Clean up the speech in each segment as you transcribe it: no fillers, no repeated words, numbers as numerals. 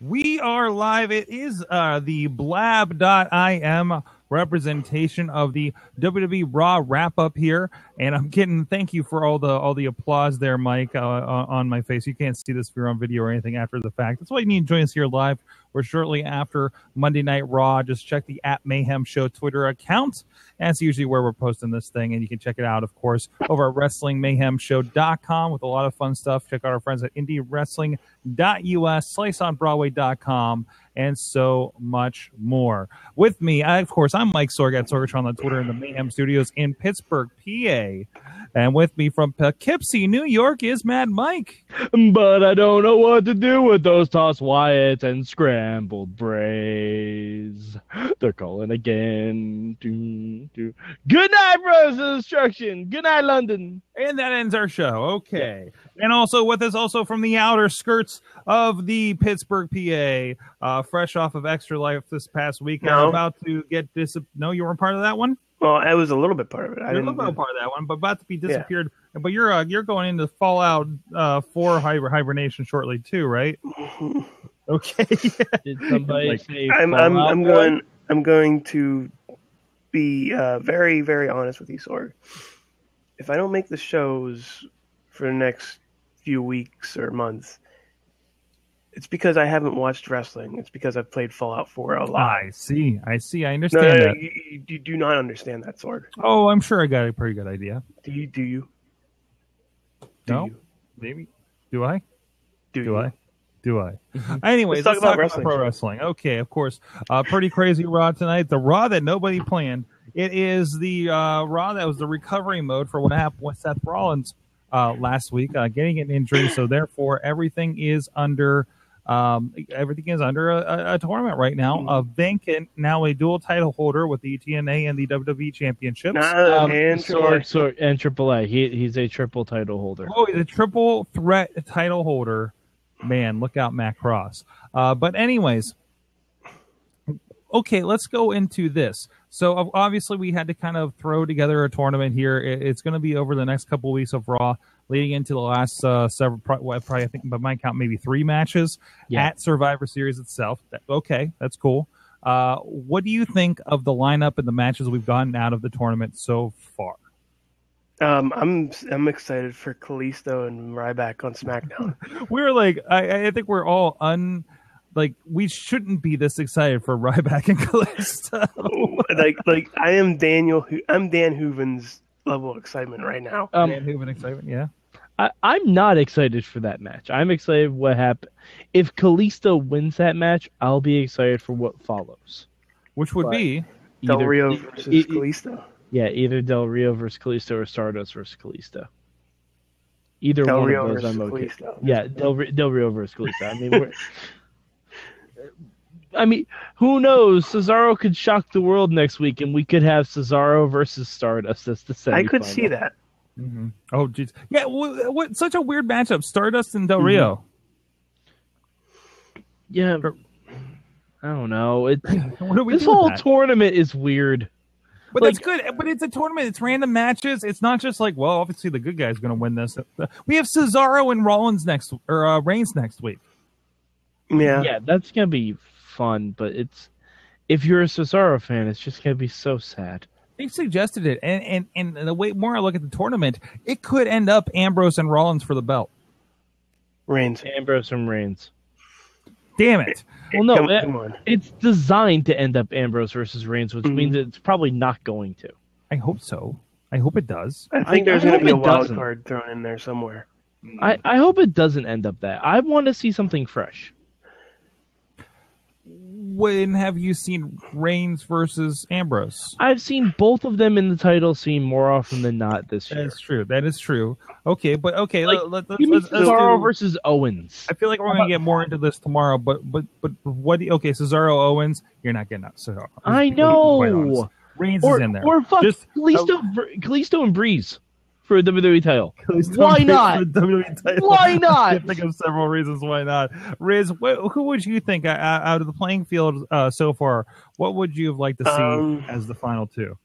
We are live. It is the blab.im representation of the WWE Raw wrap-up here, and I'm getting, thank you for all the applause there, Mike, on my face. You can't see this if you're on video or anything after the fact. That's why you need to join us here live. We're shortly after Monday Night Raw. Just check the @MayhemShow Twitter account. That's usually where we're posting this thing, and you can check it out, of course, over at WrestlingMayhemShow.com with a lot of fun stuff. Check out our friends at IndieWrestling.us, SliceOnBroadway.com, and so much more. With me, of course, I'm Mike Sorg at Sorgatron on Twitter in the Mayhem Studios in Pittsburgh, PA. And with me from Poughkeepsie, New York, is Mad Mike. But I don't know what to do with those tossed Wyatts and scrambled Brays. They're calling again. Doo, doo. Good night, Bros of Destruction. Good night, London. And that ends our show. Okay. Yeah. And also with us, also from the outer skirts of the Pittsburgh, PA, fresh off of Extra Life this past weekend. No. About to get No, you weren't part of that one? Well, I was a little bit part of it. I didn't know part of that one, but about to be disappeared. Yeah. But you're going into Fallout 4 hibernation shortly too, right? Okay. Did somebody say I'm going? I'm going to be very, very honest with you, Sorg. If I don't make the shows for the next few weeks or months, it's because I haven't watched wrestling. It's because I've played Fallout 4 a lot. I see. I understand that. You do not understand that, Sorg. Oh, I'm sure I got a pretty good idea. Do you? No? You? Maybe. Do I? Do I? Anyways, let's talk about pro wrestling. Okay, of course. Pretty crazy Raw tonight. The Raw that nobody planned. It is the Raw that was the recovery mode for what happened with Seth Rollins last week, getting an injury. So, therefore, everything is under... everything is under a tournament right now. Vacant, now a dual title holder with the TNA and the WWE championships. And AAA. He's a triple title holder. Oh, he's a triple threat title holder. Man, look out, Matt Cross. But anyways, okay, let's go into this. So obviously we had to kind of throw together a tournament here. It's going to be over the next couple of weeks of Raw, leading into the last several, probably I think by my count, maybe 3 matches at Survivor Series itself. Okay, that's cool. What do you think of the lineup and the matches we've gotten out of the tournament so far? I'm excited for Kalisto and Ryback on SmackDown. We're like, I think we're all we shouldn't be this excited for Ryback and Kalisto. like I'm Dan Hooven's level of excitement right now. Dan Hooven excitement, yeah. I'm not excited for that match. I'm excited what happened. If Kalisto wins that match, I'll be excited for what follows, which would be Del Rio versus Kalisto. Yeah, either Del Rio versus Kalisto or Stardust versus Kalisto. Either Del one Rio of those, I'm okay. Kalisto. Yeah, Del Rio versus Kalisto. I mean, who knows? Cesaro could shock the world next week, and we could have Cesaro versus Stardust as the semi-final. I could see that. Mm-hmm. Oh, jeez. Yeah, what? Such a weird matchup, Stardust and Del Rio. Yeah, I don't know. This whole tournament is weird. But that's good. But it's a tournament. It's random matches. It's not just like, well, obviously the good guy's going to win this. We have Cesaro and Reigns next week. Yeah, that's going to be fun, but it's, if you're a Cesaro fan, it's just going to be so sad. They suggested it, and the way more I look at the tournament, it could end up Ambrose and Rollins for the belt. Reigns. Ambrose and Reigns. Damn it. Well, no, it's designed to end up Ambrose versus Reigns, which means it's probably not going to. I hope so. I hope it does. I think there's going to be a wild card thrown in there somewhere. I hope it doesn't end up that. I want to see something fresh. When have you seen Reigns versus Ambrose? I've seen both of them in the title scene more often than not this year. That is true. Okay, but let's Cesaro versus Owens. I feel like we're going to get more into this tomorrow, but what? Okay, Cesaro Owens, you're not getting out Cesaro. I know. Reigns is in there. Or fuck, Kalisto and Breeze for a WWE title. Why not? WWE title. Why not? I think of several reasons why not. Riz, who would you think out of the playing field so far? What would you have liked to see as the final two?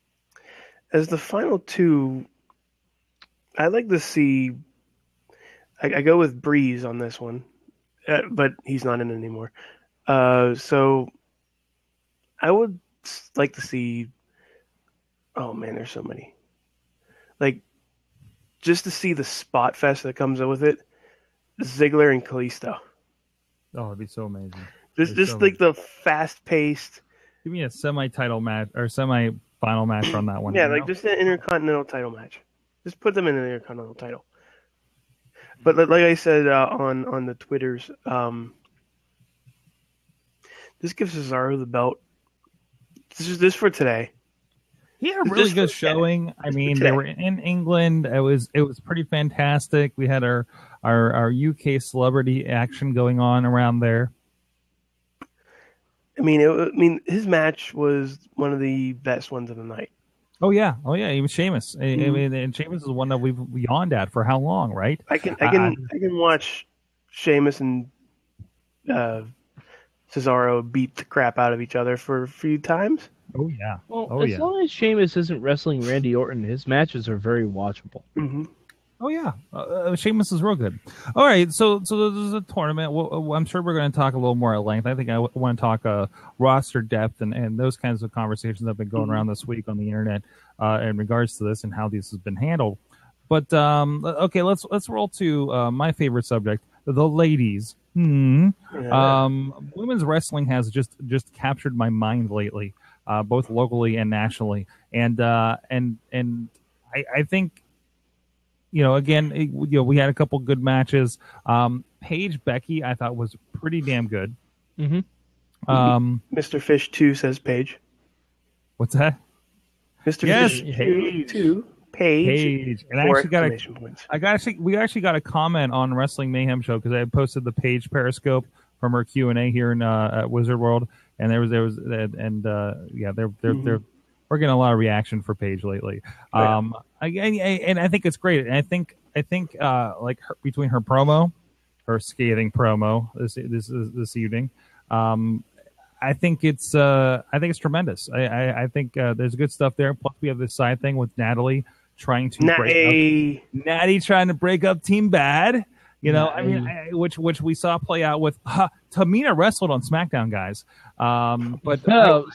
As the final two, I'd like to see... I go with Breeze on this one, but he's not in it anymore. So I would like to see, oh man, there's so many, like just to see the spot fest that comes up with it. Ziggler and Kalisto. Oh, it'd be so amazing. Just so like amazing. The fast paced. Give me a semi-title match or semi-final match on that one. Yeah, like just an intercontinental title match. Just put them in an intercontinental title. But like I said on the Twitters, this gives Cesaro the belt. This is this for today. He had a really good showing. I mean, they were in England. It was pretty fantastic. We had our UK celebrity action going on around there. I mean, his match was one of the best ones of the night. Oh yeah, even Sheamus. Mm-hmm. I mean, and Sheamus is one that we've yawned at for how long, right? I can watch Sheamus and Cesaro beat the crap out of each other for a few times. Oh yeah. Well, as long as Sheamus isn't wrestling Randy Orton, his matches are very watchable. Mm-hmm. Oh yeah, Sheamus is real good. All right, so this is a tournament. Well, I'm sure we're going to talk a little more at length. I think I want to talk roster depth and those kinds of conversations that have been going around this week on the internet in regards to this and how this has been handled. But okay, let's roll to my favorite subject, the ladies. Yeah. Women's wrestling has just captured my mind lately, both locally and nationally, and I think. You know, again, we had a couple good matches. Paige Becky, I thought, was pretty damn good. Mm-hmm. Mr. Fish 2 says Paige. What's that? Mr. Fish 2. Paige. And I actually got a comment on Wrestling Mayhem Show because I had posted the Paige Periscope from her Q&A here in at Wizard World, and there was and yeah, they're we're getting a lot of reaction for Paige lately. Yeah. And I think it's great. And I think like between her promo, her scathing promo this evening, I think it's tremendous. I think there's good stuff there. Plus we have this side thing with Natalie trying to break up Team Bad. You know, I mean, which we saw play out with Tamina wrestled on SmackDown, guys. But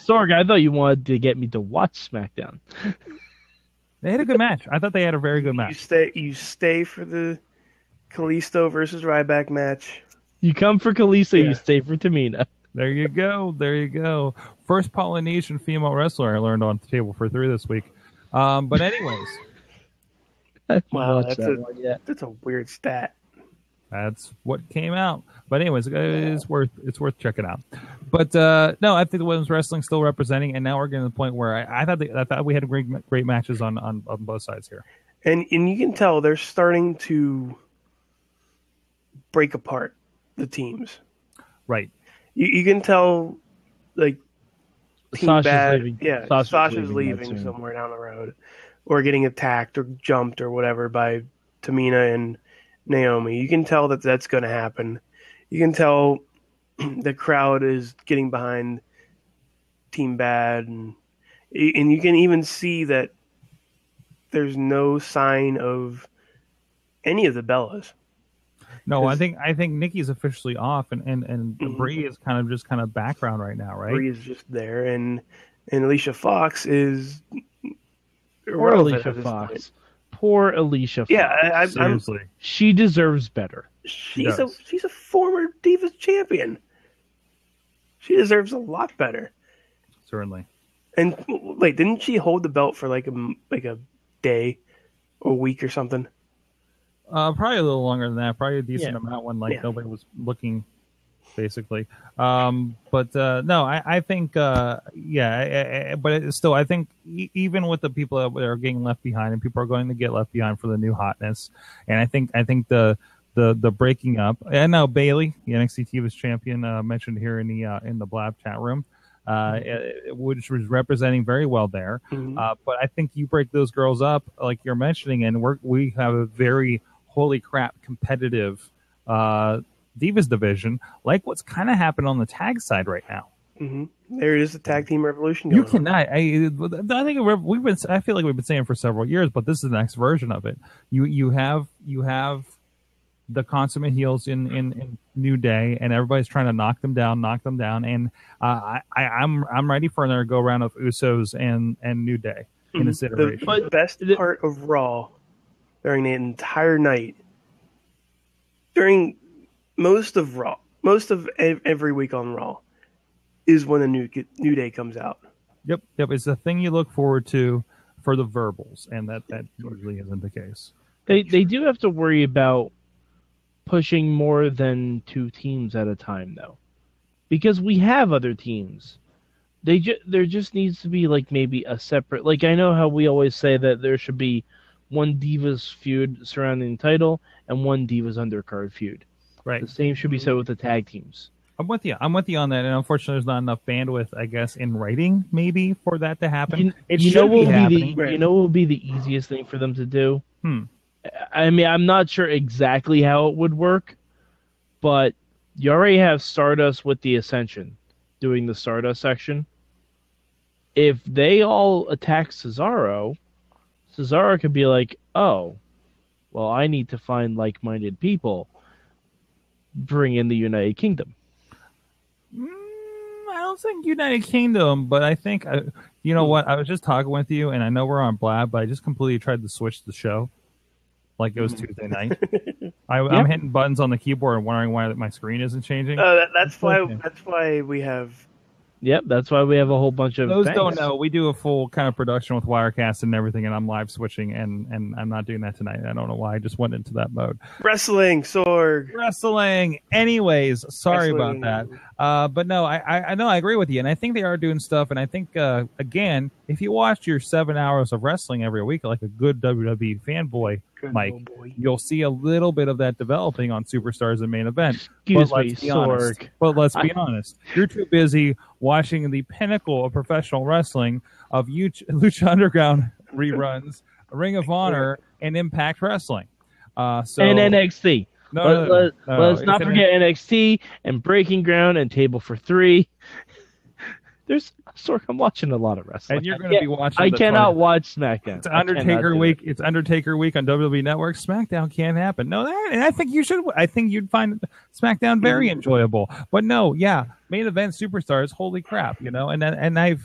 sorry, I thought you wanted to get me to watch SmackDown. They had a good match. I thought they had a very good match. You stay for the Kalisto versus Ryback match. You come for Kalisto, yeah. You stay for Tamina. There you go. First Polynesian female wrestler I learned on Table for Three this week. But anyways, wow, that's a weird stat. That's what came out, but anyways, it's worth checking out. But no, I think the women's wrestling still representing, and now we're getting to the point where I thought we had great matches on both sides here, and you can tell they're starting to break apart the teams, right? You can tell like Sasha's leaving somewhere down the road, or getting attacked or jumped or whatever by Tamina and Naomi. You can tell that that's going to happen. You can tell the crowd is getting behind Team Bad, and you can even see that there's no sign of any of the Bellas. No, I think Nikki's officially off, and mm-hmm. Brie is kind of background right now, right? Brie is just there, and Alicia Fox is. Or Alicia Fox. Point. Poor Alicia Fox. Yeah, seriously. She deserves better. She's a former Divas champion. She deserves a lot better. Certainly. And like, didn't she hold the belt for like a day or a week or something? Probably a little longer than that. Probably a decent amount when nobody was looking, basically. I think even with the people that are getting left behind, and people are going to get left behind for the new hotness, and I think the breaking up, and now Bailey, the NXT Divas champion, mentioned here in the Blab chat room, which was representing very well there. Mm-hmm. But I think you break those girls up like you're mentioning, and we have a very holy crap competitive Divas division, like what's kind of happened on the tag side right now. Mm-hmm. There is a tag team revolution going on. I feel like we've been saying it for several years, but this is the next version of it. You have the consummate heels in New Day, and everybody's trying to knock them down. And I'm ready for another go round of Usos and New Day in this iteration. The best part of Raw during the entire night, during most of Raw, most of every week on Raw, is when the new Day comes out. Yep. It's the thing you look forward to for the verbals, and that usually isn't the case. They do have to worry about pushing more than two teams at a time, though, because we have other teams. There just needs to be like maybe a separate. Like I know how we always say that there should be one Divas feud surrounding the title and one Divas undercard feud. Right. The same should be said with the tag teams. I'm with you on that, and unfortunately, there's not enough bandwidth, I guess, in writing maybe for that to happen. You know what will be the easiest thing for them to do? I mean, I'm not sure exactly how it would work, but you already have Stardust with the Ascension doing the Stardust section. If they all attack Cesaro could be like, oh, well, I need to find like-minded people. Bring in the United Kingdom. I don't think United Kingdom, but I think, you know what? I was just talking with you, and I know we're on Blab, but I just completely tried to switch the show. Like it was Tuesday night. I'm hitting buttons on the keyboard and wondering why my screen isn't changing. Oh, that's why we have. Yep, that's why we have a whole bunch of. Those don't know. We do a full kind of production with Wirecast and everything, and I'm live switching, and I'm not doing that tonight. I don't know why. I just went into that mode. Wrestling. Anyways, sorry about that. But no, I know I agree with you, and I think they are doing stuff. And I think again, if you watch your 7 hours of wrestling every week, like a good WWE fanboy, you'll see a little bit of that developing on Superstars and Main Event. But let's be honest, you're too busy watching the pinnacle of professional wrestling of Lucha Underground reruns, Ring of Honor, and Impact Wrestling. And NXT. Let's not forget NXT and Breaking Ground and Table for Three. I'm watching a lot of wrestling. And you're going to be watching. I cannot watch SmackDown. It's Undertaker week. It's Undertaker week on WWE Network. SmackDown can't happen. No, and I think you should. I think you'd find SmackDown very enjoyable. But no, Main Event Superstars. Holy crap, you know. And I've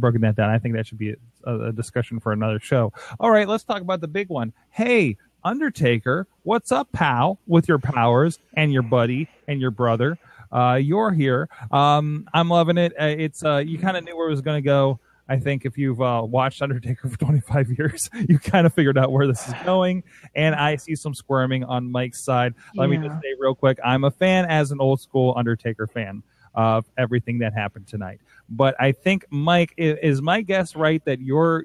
broken that down. I think that should be a discussion for another show. All right, let's talk about the big one. Hey, Undertaker, what's up, pal? With your powers and your buddy and your brother. You're here. I'm loving it. It's you kind of knew where it was going to go. I think if you've watched Undertaker for 25 years, you kind of figured out where this is going. And I see some squirming on Mike's side. Let me just say real quick, I'm a fan as an old school Undertaker fan of everything that happened tonight. But I think, Mike, is my guess right that your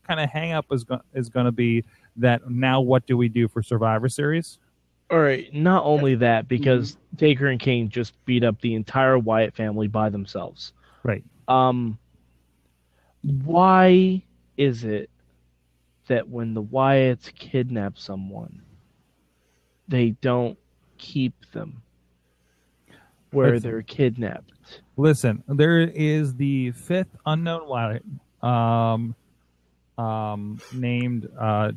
kind of hang up is going to be that now what do we do for Survivor Series? All right, not only that, because Taker and Kane just beat up the entire Wyatt family by themselves. Right. Why is it that when the Wyatts kidnap someone, they don't keep them where they're kidnapped? Listen, there is the fifth unknown Wyatt named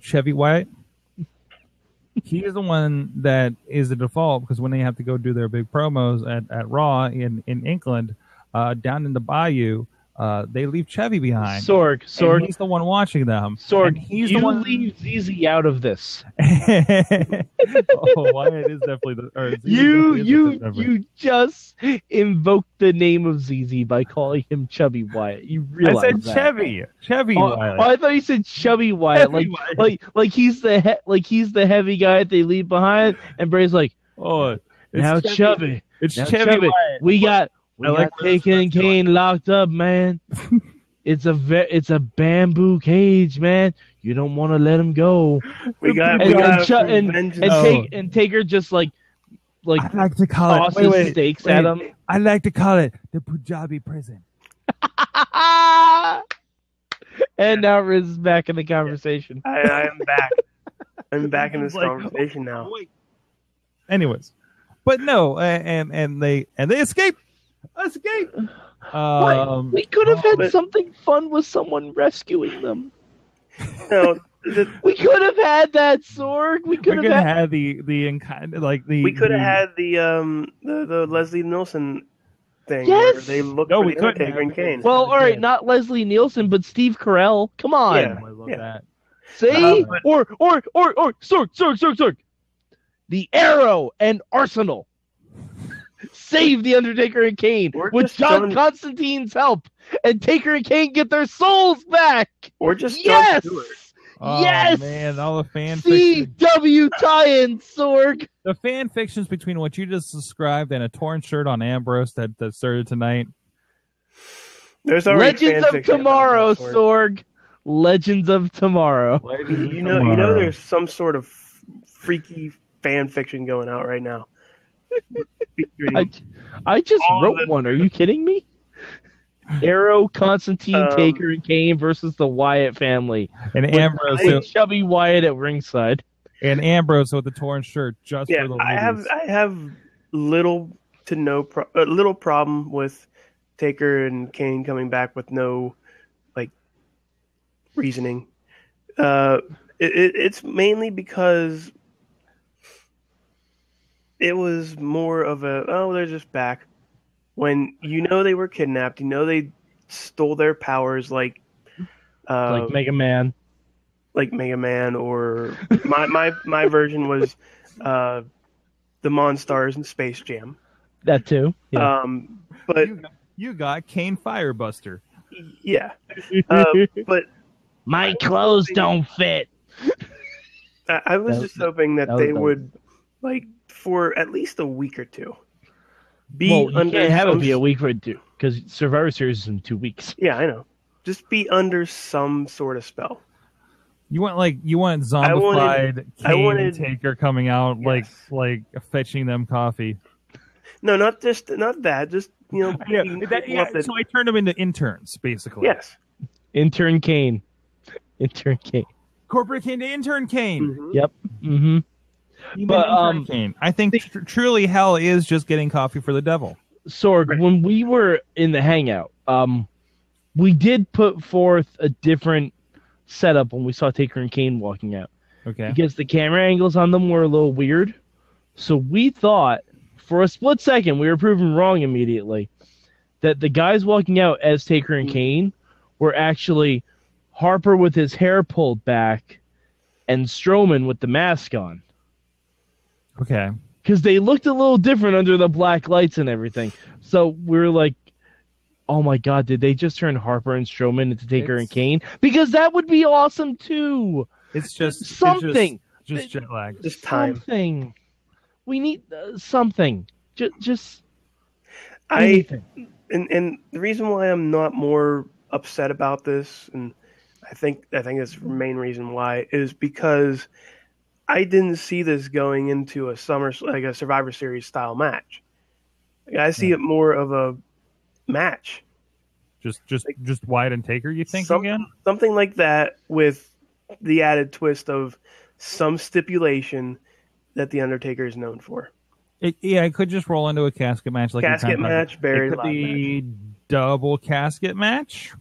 Chevy Wyatt. He is the one that is the default because when they have to go do their big promos at Raw in England, down in the bayou, they leave Chevy behind. Sorg. He's the one watching them. Sorg, he's the one leaves ZZ out of this. Wyatt is definitely you just invoked the name of ZZ by calling him Chubby Wyatt. You realize I said that. Chevy Wyatt. I thought you said Chubby Wyatt. Wyatt. Like he's the he's the heavy guy that they leave behind, and Bray's like, oh, now Chubby. It's now Chevy Wyatt. We got Taker and Kane locked up, man. It's a bamboo cage, man. You don't want to let him go. And Taker just like I like to call tosses stakes at him. I like to call it the Punjabi prison. And now Riz is back in the conversation. I am back. I'm back in this conversation now. Wait. Anyways, but no, and they escape. Escape. We could have had something fun with someone rescuing them. No, We could have had that Sorg. We could have had the We could have had the Leslie Nielsen thing. Yes. Where they looked for the Undertaker and Kane. Well, all right, not Leslie Nielsen, but Steve Carell. Come on. Yeah, I love that. See? Or Sorg. The Arrow and Arsenal. Save the Undertaker and Kane with John Constantine's help, and Taker and Kane get their souls back. Or just John Stewart. Oh, yes, man! All the fan fiction. CW tie-in, Sorg. The fan fictions between what you just described and a torn shirt on Ambrose that started tonight. There's already Legends of Tomorrow, Sorg. Legends of Tomorrow. You know, there's some sort of freaky fan fiction going out right now. I just wrote one. Are you kidding me? Arrow, Constantine, Taker, and Kane versus the Wyatt family. And Ambrose. Chubby Wyatt at ringside. And Ambrose with the torn shirt just for the ladies. I have little to no little problem with Taker and Kane coming back with no reasoning. It's mainly because it was more of a, they're just back. When they were kidnapped, they stole their powers like Mega Man. Like Mega Man, or my version was the Monstars and Space Jam. That too. Yeah. But you got Kane Firebuster. Yeah. But my clothes don't fit. I was just hoping that they would for at least a week or two. It be a week or two, because Survivor Series is in 2 weeks. Yeah, I know. Just be under some sort of spell. You want zombified Kane Taker coming out like fetching them coffee. No, not that. Just So I turned them into interns, basically. Yes. Intern Kane. Corporate Kane to intern Kane. Mm-hmm. Yep. Mm-hmm. But, I think truly hell is just getting coffee for the devil. Sorg, when we were in the hangout, we did put forth a different setup when we saw Taker and Kane walking out. Okay. Because the camera angles on them were a little weird. So we thought, for a split second, we were proven wrong immediately, that the guys walking out as Taker and Kane were actually Harper with his hair pulled back and Strowman with the mask on. Okay. Because they looked a little different under the black lights and everything. So we were like, oh my God, did they just turn Harper and Strowman into Taker and Kane? Because that would be awesome too. It's just something. Just jet lag. Just time. Something. We need something. Just anything. And the reason why I'm not more upset about this, and I think that's the main reason why, is because I didn't see this going into a Survivor Series style match. I see it more of a match. Just Wyatt and Taker, you think, again? Something like that, with the added twist of some stipulation that the Undertaker is known for. It could just roll into a casket match, like casket match, buried alive. The double casket match.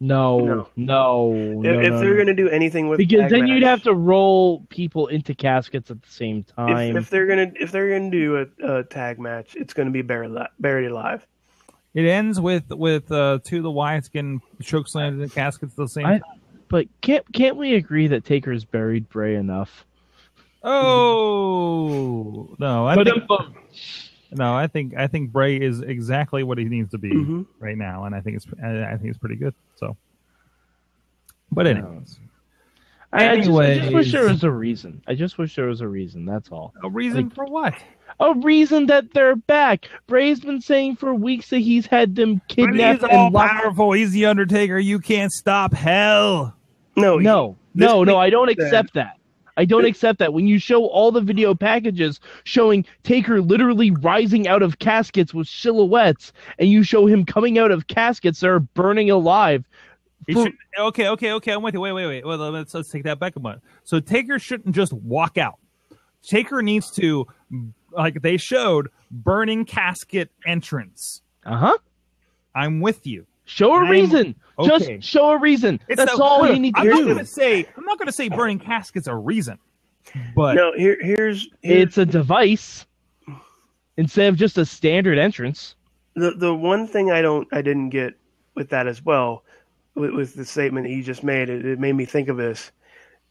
No, if they're going to do anything with, because then you'd have to roll people into caskets at the same time. If they're going to do a tag match, it's going to be buried alive. It ends with two of the Wyatts getting chokeslammed in caskets at the same time. But can't we agree that Taker's buried Bray enough? Oh no, I think Bray is exactly what he needs to be right now, and I think it's pretty good. So, but anyways, I just wish there was a reason. That's all. A reason for what? A reason that they're back. Bray's been saying for weeks that he's had them kidnapped. But he's all powerful. He's the Undertaker. You can't stop hell. No. I don't accept that. I don't accept that. When you show all the video packages showing Taker literally rising out of caskets with silhouettes, and you show him coming out of caskets that are burning alive. Okay. I'm with you. Wait. Well, let's take that back a moment. So Taker shouldn't just walk out. Taker needs to, like they showed, burning casket entrance. I'm with you. Show a reason. Okay. Just show a reason. It's That's all clear. You need to I'm do. I'm not going to say burning casket's a reason. But no, here's it's a device instead of just a standard entrance. The one thing I didn't get with that as well, with the statement that you just made, it made me think of this,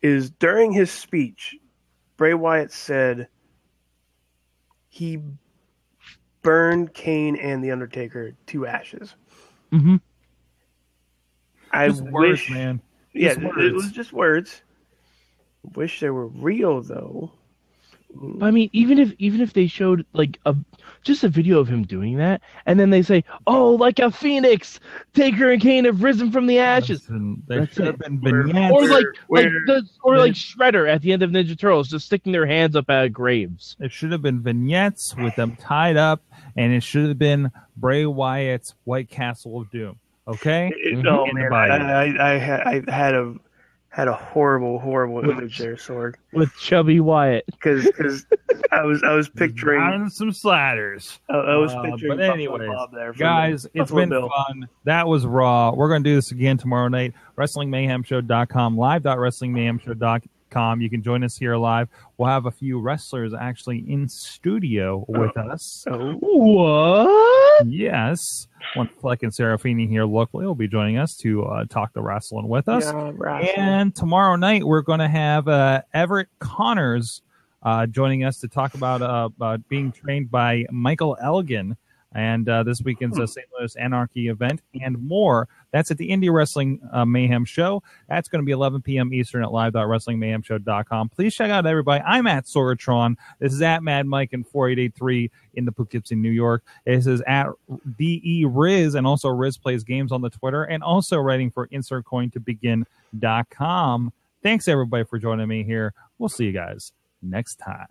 is during his speech, Bray Wyatt said he burned Kane and The Undertaker to ashes. Mm-hmm. Just words, man. Just words. It was just words. Wish they were real, though. I mean, even if they showed like just a video of him doing that, and then they say, "Oh, like a phoenix, Taker and Kane have risen from the ashes." They should have been vignettes. Or like Shredder at the end of Ninja Turtles, just sticking their hands up out of graves. It should have been vignettes with them tied up, and it should have been Bray Wyatt's White Castle of Doom. Okay? Oh man, I had a horrible image there, Sorg. With Chubby Wyatt. Because I was picturing... on some sliders. I was picturing... But anyways, Bob there guys, it's been fun. That was Raw. We're going to do this again tomorrow night. WrestlingMayhemShow.com, live.WrestlingMayhemShow.com. You can join us here live. We'll have a few wrestlers actually in studio with us. What? Yes. One Fleck and Serafini here locally will be joining us to talk the wrestling with us. Yeah, wrestling. And tomorrow night, we're going to have Everett Connors joining us to talk about being trained by Michael Elgin and this weekend's St. Louis Anarchy event and more. That's at the Indie Wrestling Mayhem Show. That's going to be 11 p.m. Eastern at live.wrestlingmayhemshow.com. Please check out everybody. I'm at Sorgatron. This is at Mad Mike and 4883 in the Poughkeepsie, New York. This is at DE Riz, and also Riz Plays Games on the Twitter, and also writing for insertcointobegin.com. Thanks, everybody, for joining me here. We'll see you guys next time.